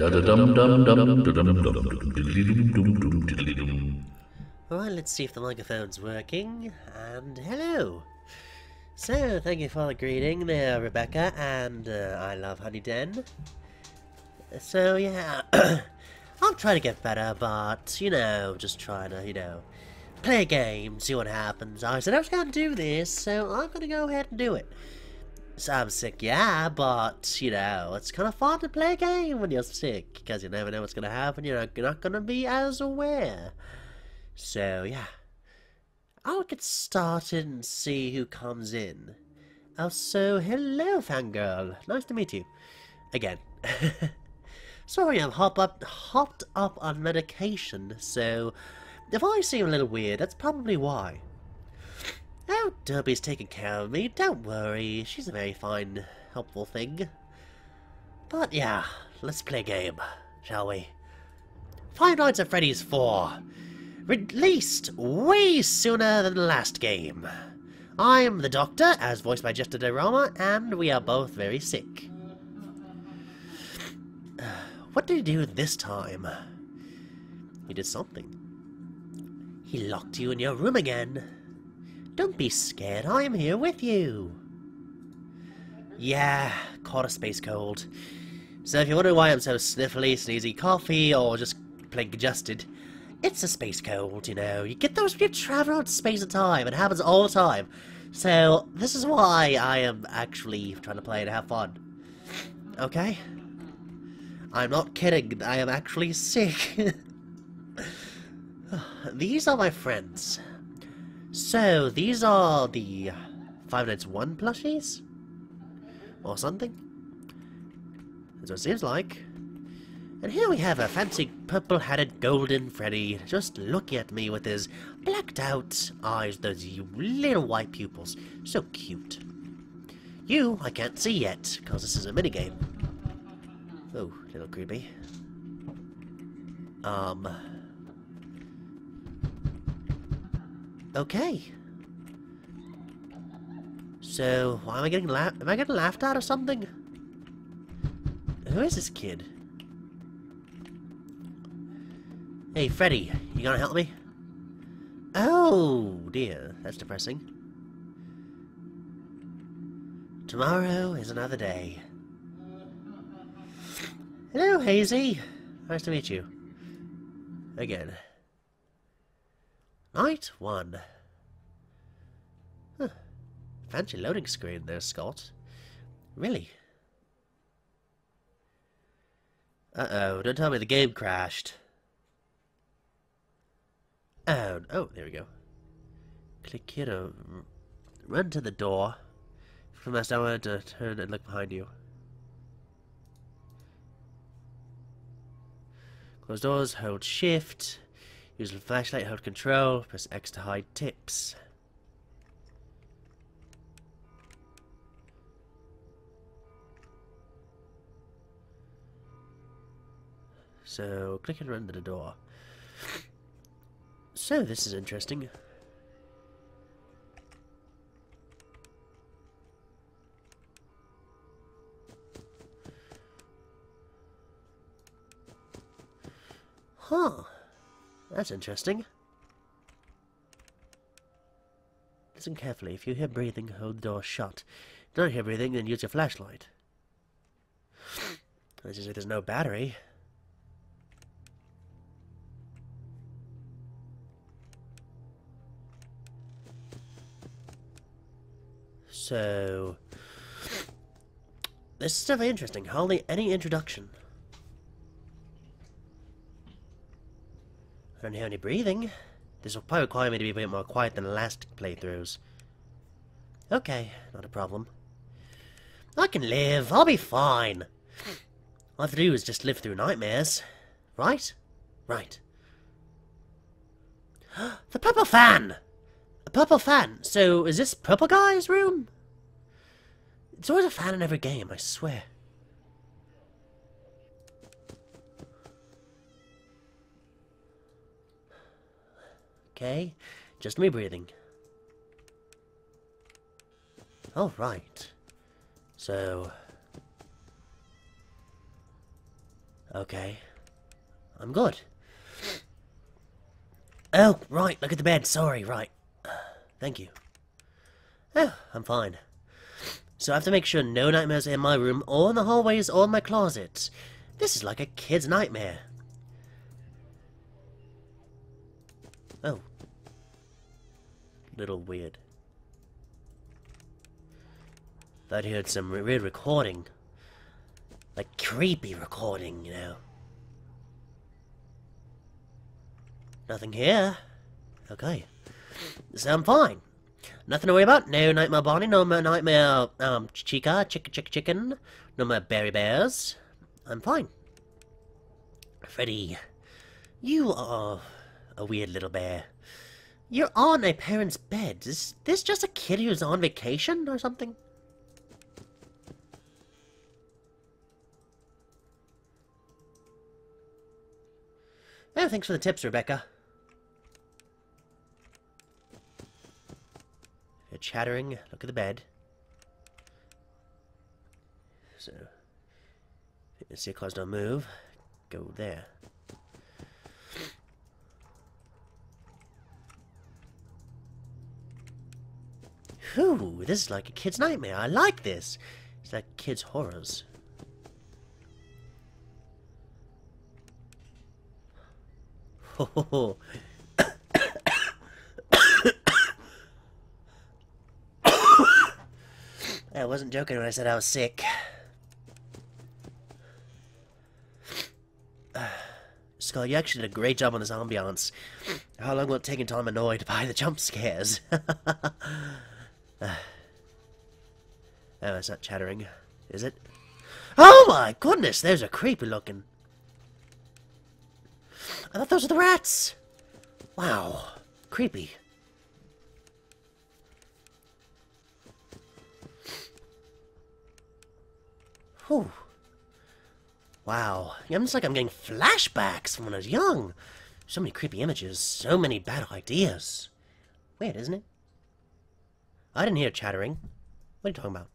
Alright, let's see if the microphone's working, and hello! So, thank you for the greeting there, Rebecca, and I love Honey Den. So, yeah, I'm trying to get better, but, you know, just trying to, you know, play a game, see what happens. I said I was going to do this, so I'm going to go ahead and do it. So I'm sick, yeah, but, you know, it's kind of fun to play a game when you're sick, because you never know what's going to happen, you're not going to be as aware. So, yeah. I'll get started and see who comes in. Also, hello, fangirl. Nice to meet you. Again. Sorry, I'm hopped up on medication, so if I seem a little weird, that's probably why. Oh, Derby's taking care of me. Don't worry. She's a very fine, helpful thing. But yeah, let's play a game, shall we? Five Nights at Freddy's 4. Released way sooner than the last game. I'm the Doctor, as voiced by Jestre DeRama, and we are both very sick. What did he do this time? He did something. He locked you in your room again. Don't be scared, I am here with you. Yeah, caught a space cold. So if you wonder why I'm so sniffly, sneezy, coughy, or just plain congested, it's a space cold, you know. You get those when you travel out space and time. It happens all the time. So, this is why I am actually trying to play and have fun. Okay? I'm not kidding. I am actually sick. These are my friends. So, these are the Five Nights 1 plushies? Or something? That's what it seems like. And here we have a fancy purple-headed golden Freddy just looking at me with his blacked-out eyes, those little white pupils. So cute. You, I can't see yet, because this is a minigame. Oh, a little creepy. Okay. So, why am I getting laughed? Am I getting laughed at or something? Who is this kid? Hey, Freddy, you gonna help me? Oh, dear. That's depressing. Tomorrow is another day. Hello, Hazy. Nice to meet you. Again. Night 1. Huh. Fancy loading screen there, Scott. Really? Uh-oh, don't tell me the game crashed. And, oh, there we go. Click here to run to the door. From that, I wanted to turn and look behind you. Close doors, hold shift. Use the flashlight, hold control. Press X to hide tips. So, click and run to the door. So, this is interesting. Huh. That's interesting. Listen carefully. If you hear breathing, hold the door shut. If you don't hear breathing, then use your flashlight. Let's just say there's no battery. So, this is definitely interesting. Hardly any introduction. I don't hear any breathing. This will probably require me to be a bit more quiet than the last playthroughs. Okay, not a problem. I can live. I'll be fine. All I have to do is just live through nightmares. Right? Right. The purple fan! A purple fan. So, is this purple guy's room? It's always a fan in every game, I swear. Okay, just me breathing. All right. So, Okay. I'm good. Oh, right, look at the bed. Sorry, right. Thank you. Oh, I'm fine. So I have to make sure no nightmares are in my room, or in the hallways, or in my closet. This is like a kid's nightmare. Oh. Little weird. I'd heard some weird recording. Like creepy recording, you know. Nothing here. Okay. So I'm fine. Nothing to worry about. No nightmare Bonnie, no more nightmare Chica, chicken, no more berry bears. I'm fine. Freddy, you are a weird little bear. You're on a parent's bed. Is this just a kid who's on vacation or something? Oh, thanks for the tips, Rebecca. You're chattering. Look at the bed. So, see your clothes don't move. Go there. Whew, this is like a kid's nightmare. I like this. It's like kids' horrors. Oh, I wasn't joking when I said I was sick. Scott, you actually did a great job on this ambiance. How long will it take until I'm annoyed by the jump scares? Oh, it's not chattering, is it? Oh my goodness, there's a creepy looking. I thought those were the rats! Wow. Creepy. Whew. Wow. I'm just like I'm getting flashbacks from when I was young. So many creepy images. So many bad ideas. Weird, isn't it? I didn't hear chattering. What are you talking about?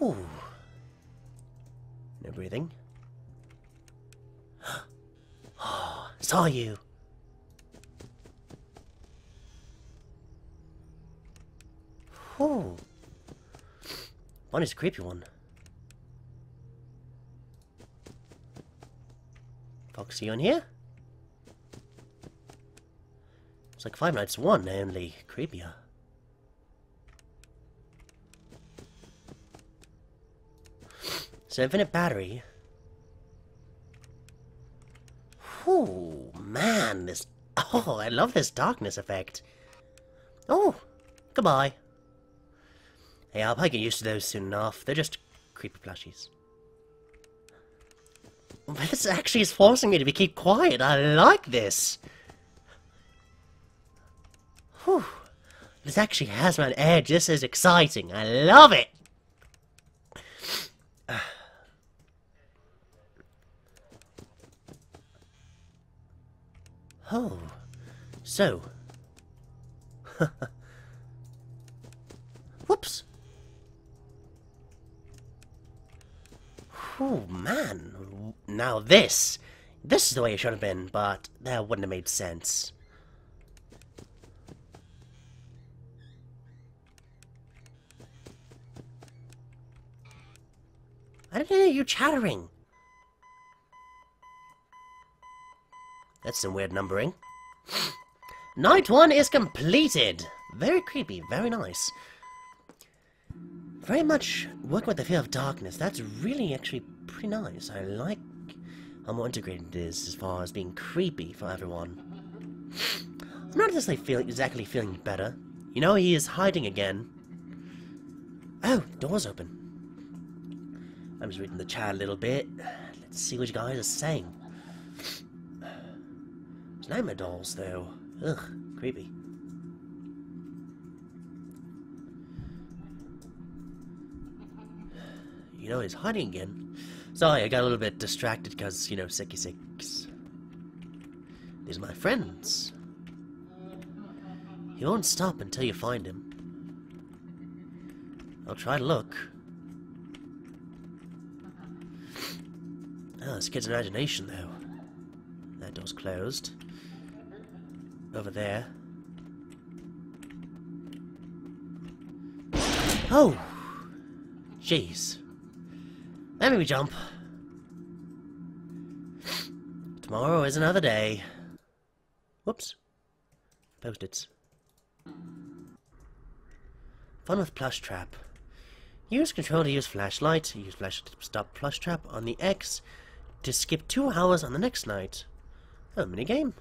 Ooh. No breathing. Oh, saw you. Ooh. One is a creepy one. Foxy on here? It's like Five Nights at Freddy's, only creepier. So infinite battery. Oh man, this. Oh, I love this darkness effect. Oh, goodbye. Hey, I'll probably get used to those soon enough. They're just creepy plushies. This actually is forcing me to keep quiet. I like this. Whew. This actually has my edge. This is exciting. I love it. Oh, so. Whoops. Oh, man. Now this is the way it should have been, but that wouldn't have made sense. I didn't hear you chattering. That's some weird numbering. Night one is completed! Very creepy, very nice. Very much working with the fear of darkness. That's really actually pretty nice. I like how more integrated it is as far as being creepy for everyone. I'm not exactly feeling better. You know, he is hiding again. Oh, door's open. I'm just reading the chat a little bit. Let's see what you guys are saying. Nightmare dolls, though. Ugh, creepy. You know, he's hiding again. Sorry, I got a little bit distracted because, you know, sicky sicks. These are my friends. He won't stop until you find him. I'll try to look. Oh, this kid's imagination, though. That door's closed. Over there. Oh! Jeez. There we jump. Tomorrow is another day. Whoops. Post-its. Fun with Plushtrap. Use control to use flashlight. Use flashlight to stop Plushtrap on the X to skip 2 hours on the next night. Oh, minigame.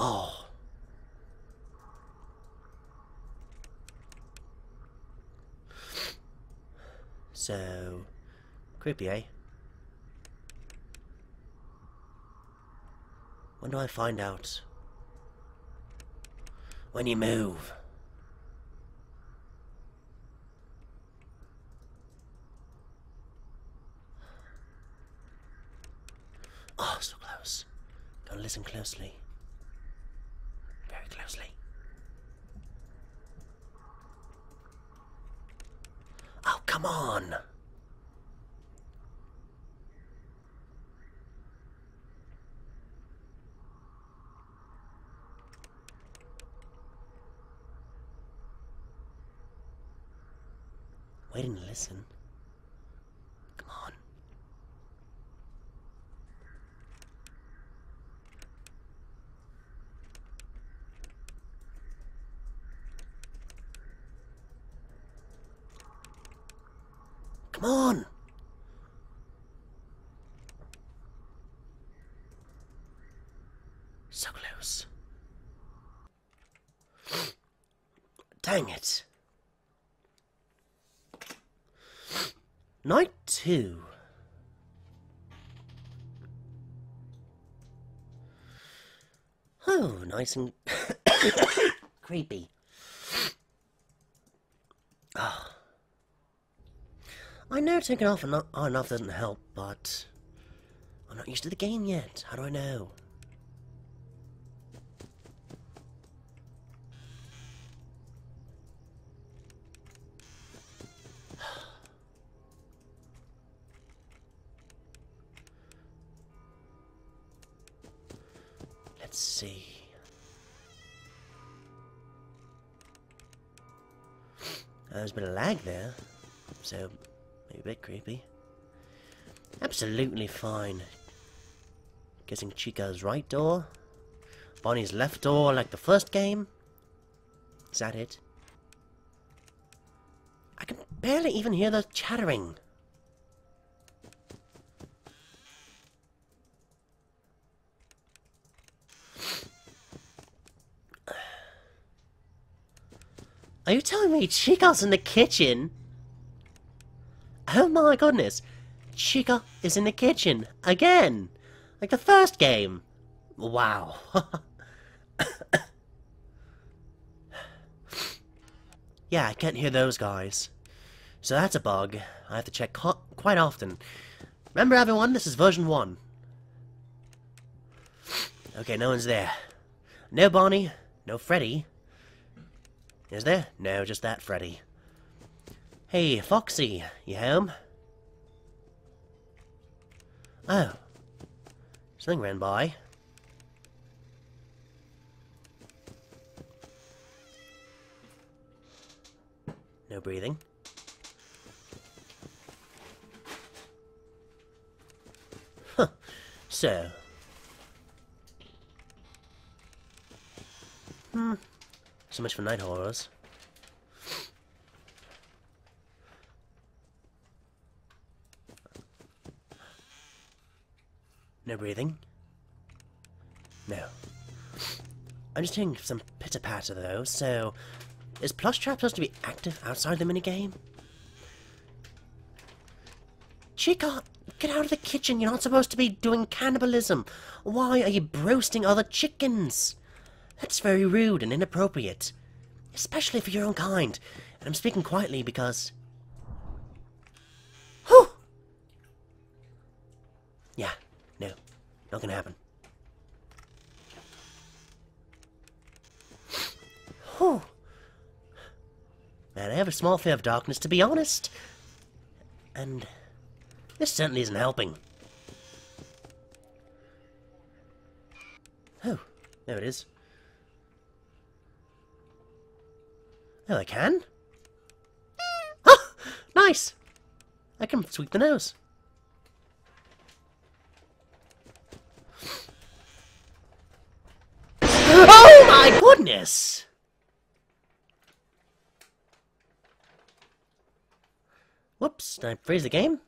Oh. So creepy, eh? When do I find out? When you move. Oh, so close. Gotta listen closely. Very closely. Oh, come on! I didn't listen. Come on. Come on! So close. Dang it. Night 2. Oh, nice and creepy. Oh. I know taking off on and off doesn't help, but I'm not used to the game yet. How do I know? Let's see. There's a bit of lag there, so maybe a bit creepy. Absolutely fine. Guessing Chica's right door, Bonnie's left door like the first game. Is that it? I can barely even hear the chattering. Are you telling me Chica's in the kitchen? Oh my goodness. Chica is in the kitchen. Again. Like the first game. Wow. Yeah, I can't hear those guys. So that's a bug. I have to check quite often. Remember everyone, this is version 1. Okay, no one's there. No Bonnie. No Freddy. Is there? No, just that Freddy. Hey, Foxy, you home? Oh. Something ran by. No breathing. Huh. So. So much for night horrors. No breathing? No. I'm just hearing some pitter-patter though, so... Is Plushtrap supposed to be active outside the minigame? Chica, get out of the kitchen! You're not supposed to be doing cannibalism! Why are you roasting other chickens? That's very rude and inappropriate, especially for your own kind. And I'm speaking quietly because... Whew! Yeah, no, not gonna happen. Whew. Man, I have a small fear of darkness, to be honest. And this certainly isn't helping. Oh, there it is. Oh, I can? Ah! Nice! I can sweep the nose. Oh my goodness! Whoops, did I freeze the game?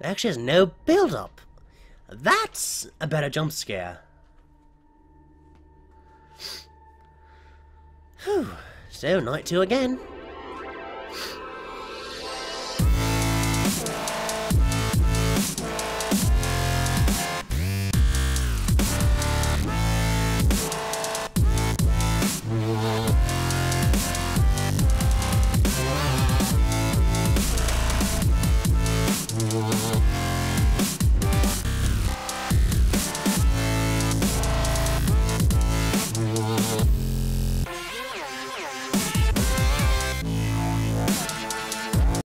There actually is no build-up. That's a better jump scare. Whew. So, night 2 again.